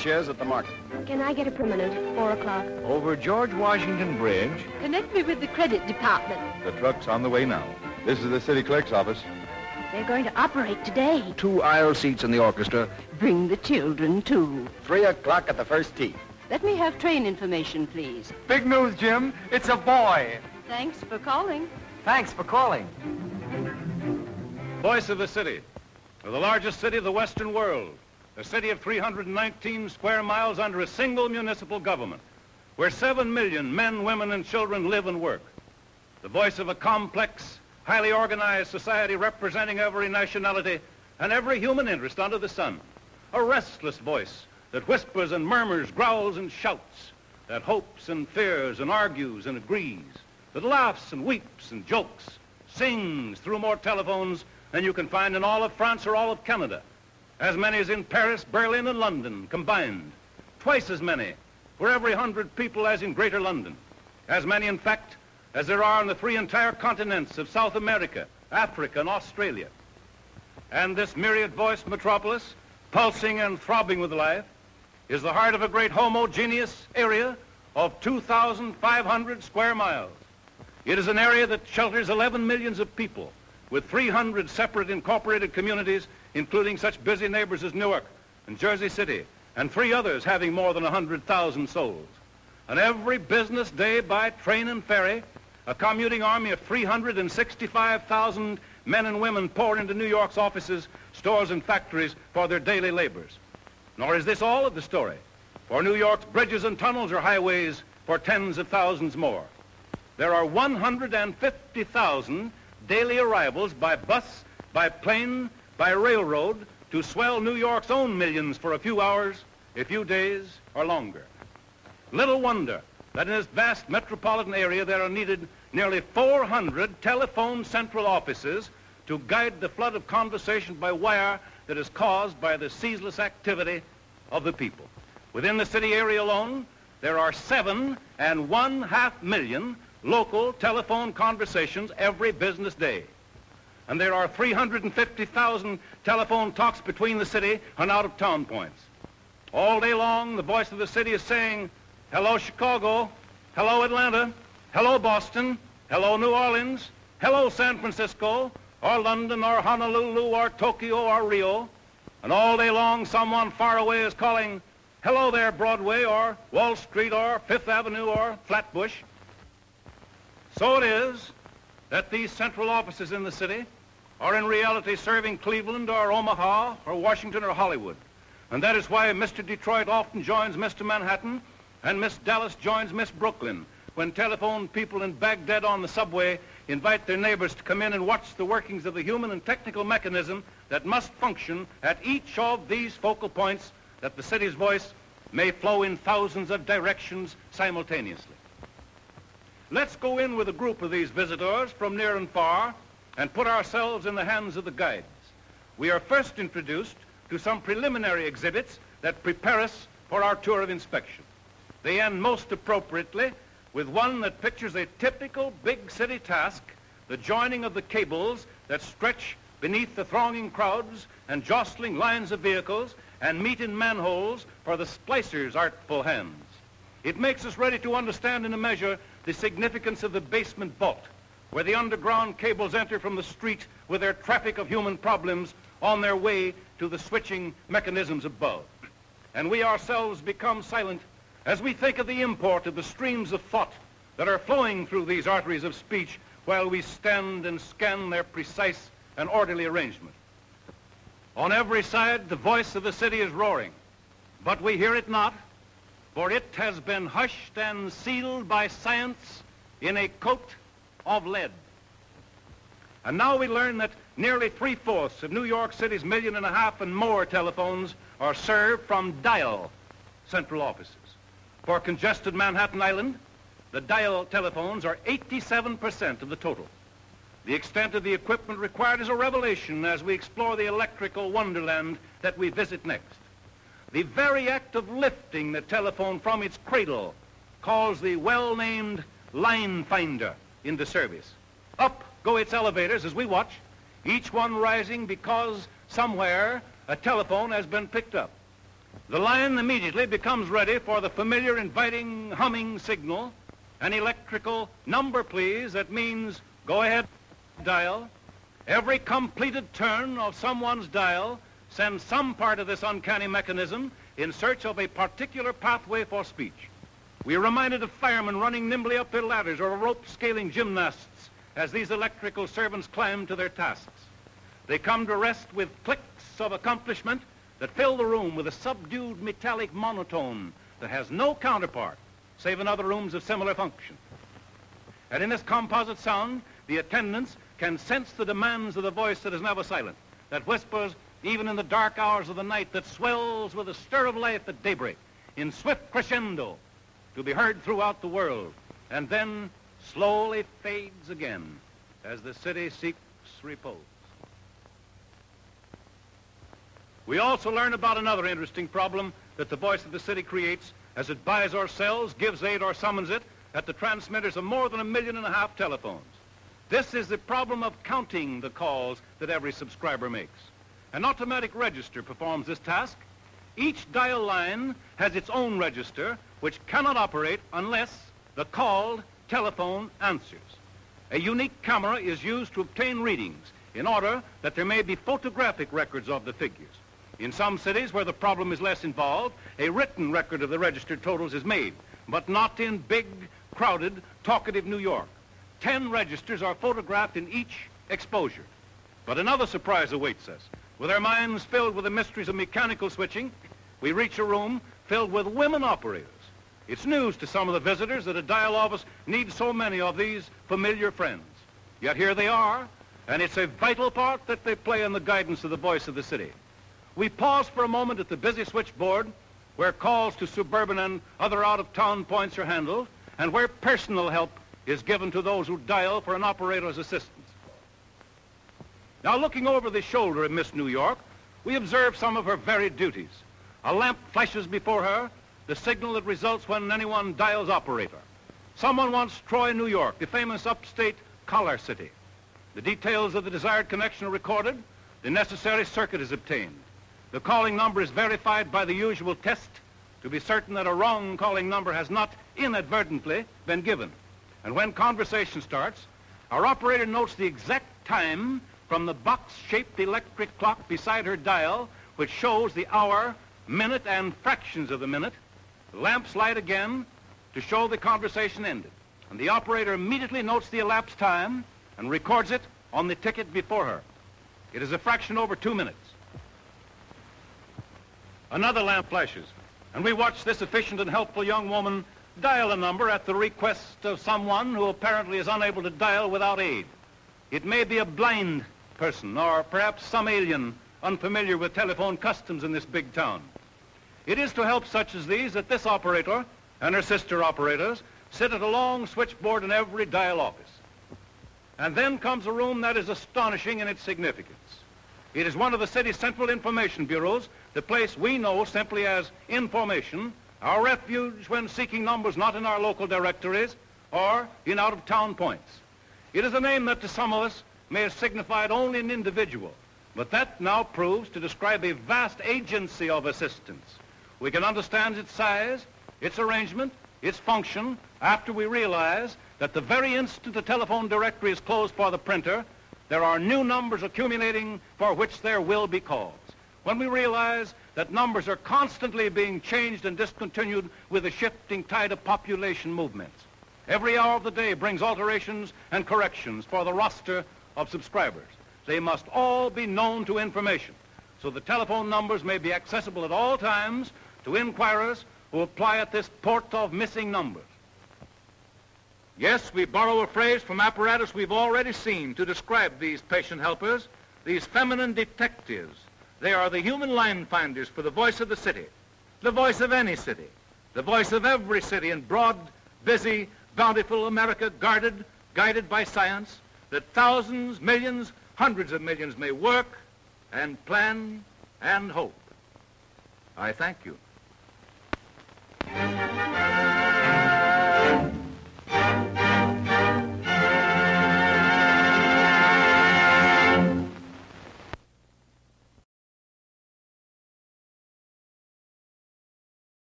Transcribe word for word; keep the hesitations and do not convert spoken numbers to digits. shares at the market. Can I get a permanent? Four o'clock. Over George Washington Bridge. Connect me with the credit department. The truck's on the way now. This is the city clerk's office. They're going to operate today. Two aisle seats in the orchestra. Bring the children, too. Three o'clock at the first tee. Let me have train information, please. Big news, Jim. It's a boy. Thanks for calling. Thanks for calling. Voice of the city. The largest city of the Western world. A city of three hundred nineteen square miles under a single municipal government, where seven million men, women, and children live and work. The voice of a complex, highly organized society representing every nationality and every human interest under the sun. A restless voice that whispers and murmurs, growls and shouts, that hopes and fears and argues and agrees, that laughs and weeps and jokes, sings through more telephones than you can find in all of France or all of Canada. As many as in Paris, Berlin, and London combined. Twice as many for every hundred people as in Greater London. As many, in fact, as there are on the three entire continents of South America, Africa, and Australia. And this myriad-voiced metropolis, pulsing and throbbing with life, is the heart of a great homogeneous area of two thousand five hundred square miles. It is an area that shelters eleven millions of people, with three hundred separate incorporated communities, including such busy neighbors as Newark and Jersey City, and three others having more than one hundred thousand souls. And every business day by train and ferry, a commuting army of three hundred sixty-five thousand men and women pour into New York's offices, stores, and factories for their daily labors. Nor is this all of the story, for New York's bridges and tunnels are highways for tens of thousands more. There are one hundred fifty thousand daily arrivals by bus, by plane, by railroad to swell New York's own millions for a few hours, a few days, or longer. Little wonder that in this vast metropolitan area there are needed nearly four hundred telephone central offices to guide the flood of conversation by wire that is caused by the ceaseless activity of the people. Within the city area alone, there are seven and one half million local telephone conversations every business day. And there are three hundred fifty thousand telephone talks between the city and out-of-town points. All day long, the voice of the city is saying, hello, Chicago, hello, Atlanta, hello, Boston, hello, New Orleans, hello, San Francisco, or London, or Honolulu, or Tokyo, or Rio. And all day long, someone far away is calling, hello there, Broadway, or Wall Street, or Fifth Avenue, or Flatbush. So it is that these central offices in the city are in reality serving Cleveland or Omaha or Washington or Hollywood. And that is why Mister Detroit often joins Mister Manhattan and Miss Dallas joins Miss Brooklyn when telephone people in Baghdad on the subway invite their neighbors to come in and watch the workings of the human and technical mechanism that must function at each of these focal points that the city's voice may flow in thousands of directions simultaneously. Let's go in with a group of these visitors from near and far and put ourselves in the hands of the guides. We are first introduced to some preliminary exhibits that prepare us for our tour of inspection. They end most appropriately with one that pictures a typical big city task, the joining of the cables that stretch beneath the thronging crowds and jostling lines of vehicles and meet in manholes for the splicer's artful hands. It makes us ready to understand in a measure the significance of the basement vault, where the underground cables enter from the street with their traffic of human problems on their way to the switching mechanisms above. And we ourselves become silent as we think of the import of the streams of thought that are flowing through these arteries of speech while we stand and scan their precise and orderly arrangement. On every side, the voice of the city is roaring, but we hear it not, for it has been hushed and sealed by science in a coat of lead. And now we learn that nearly three-fourths of New York City's million and a half and more telephones are served from dial central offices. For congested Manhattan Island, the dial telephones are eighty-seven percent of the total. The extent of the equipment required is a revelation as we explore the electrical wonderland that we visit next. The very act of lifting the telephone from its cradle calls the well-named line finder into service. Up go its elevators as we watch, each one rising because somewhere a telephone has been picked up. The lion immediately becomes ready for the familiar inviting humming signal, an electrical number please that means go ahead, dial. Every completed turn of someone's dial sends some part of this uncanny mechanism in search of a particular pathway for speech. We are reminded of firemen running nimbly up their ladders or rope scaling gymnasts as these electrical servants climb to their tasks. They come to rest with clicks of accomplishment that fill the room with a subdued metallic monotone that has no counterpart, save in other rooms of similar function. And in this composite sound, the attendants can sense the demands of the voice that is never silent, that whispers even in the dark hours of the night, that swells with a stir of life at daybreak, in swift crescendo, to be heard throughout the world, and then slowly fades again as the city seeks repose. We also learn about another interesting problem that the voice of the city creates as it buys or sells, gives aid or summons it at the transmitters of more than a million and a half telephones. This is the problem of counting the calls that every subscriber makes. An automatic register performs this task. Each dial line has its own register, which cannot operate unless the called telephone answers. A unique camera is used to obtain readings in order that there may be photographic records of the figures. In some cities where the problem is less involved, a written record of the registered totals is made, but not in big, crowded, talkative New York. Ten registers are photographed in each exposure. But another surprise awaits us. With our minds filled with the mysteries of mechanical switching, we reach a room filled with women operators. It's news to some of the visitors that a dial office needs so many of these familiar friends. Yet here they are, and it's a vital part that they play in the guidance of the voice of the city. We pause for a moment at the busy switchboard where calls to suburban and other out-of-town points are handled and where personal help is given to those who dial for an operator's assistance. Now, looking over the shoulder of Miss New York, we observe some of her varied duties. A lamp flashes before her, the signal that results when anyone dials operator. Someone wants Troy, New York, the famous upstate collar city. The details of the desired connection are recorded. The necessary circuit is obtained. The calling number is verified by the usual test to be certain that a wrong calling number has not inadvertently been given. And when conversation starts, our operator notes the exact time from the box-shaped electric clock beside her dial, which shows the hour, minute, and fractions of the minute. The lamps light again to show the conversation ended. And the operator immediately notes the elapsed time and records it on the ticket before her. It is a fraction over two minutes. Another lamp flashes, and we watch this efficient and helpful young woman dial a number at the request of someone who apparently is unable to dial without aid. It may be a blind person or perhaps some alien unfamiliar with telephone customs in this big town. It is to help such as these that this operator and her sister operators sit at a long switchboard in every dial office. And then comes a room that is astonishing in its significance. It is one of the city's central information bureaus, the place we know simply as information, our refuge when seeking numbers not in our local directories or in out-of-town points. It is a name that to some of us may have signified only an individual, but that now proves to describe a vast agency of assistance. We can understand its size, its arrangement, its function, after we realize that the very instant the telephone directory is closed for the printer, there are new numbers accumulating for which there will be calls. When we realize that numbers are constantly being changed and discontinued with the shifting tide of population movements. Every hour of the day brings alterations and corrections for the roster of subscribers. They must all be known to information, so the telephone numbers may be accessible at all times to inquirers who apply at this port of missing numbers. Yes, we borrow a phrase from apparatus we've already seen to describe these patient helpers, these feminine detectives. They are the human line finders for the voice of the city, the voice of any city, the voice of every city in broad, busy, bountiful America, guarded, guided by science, that thousands, millions, hundreds of millions may work and plan and hope. I thank you.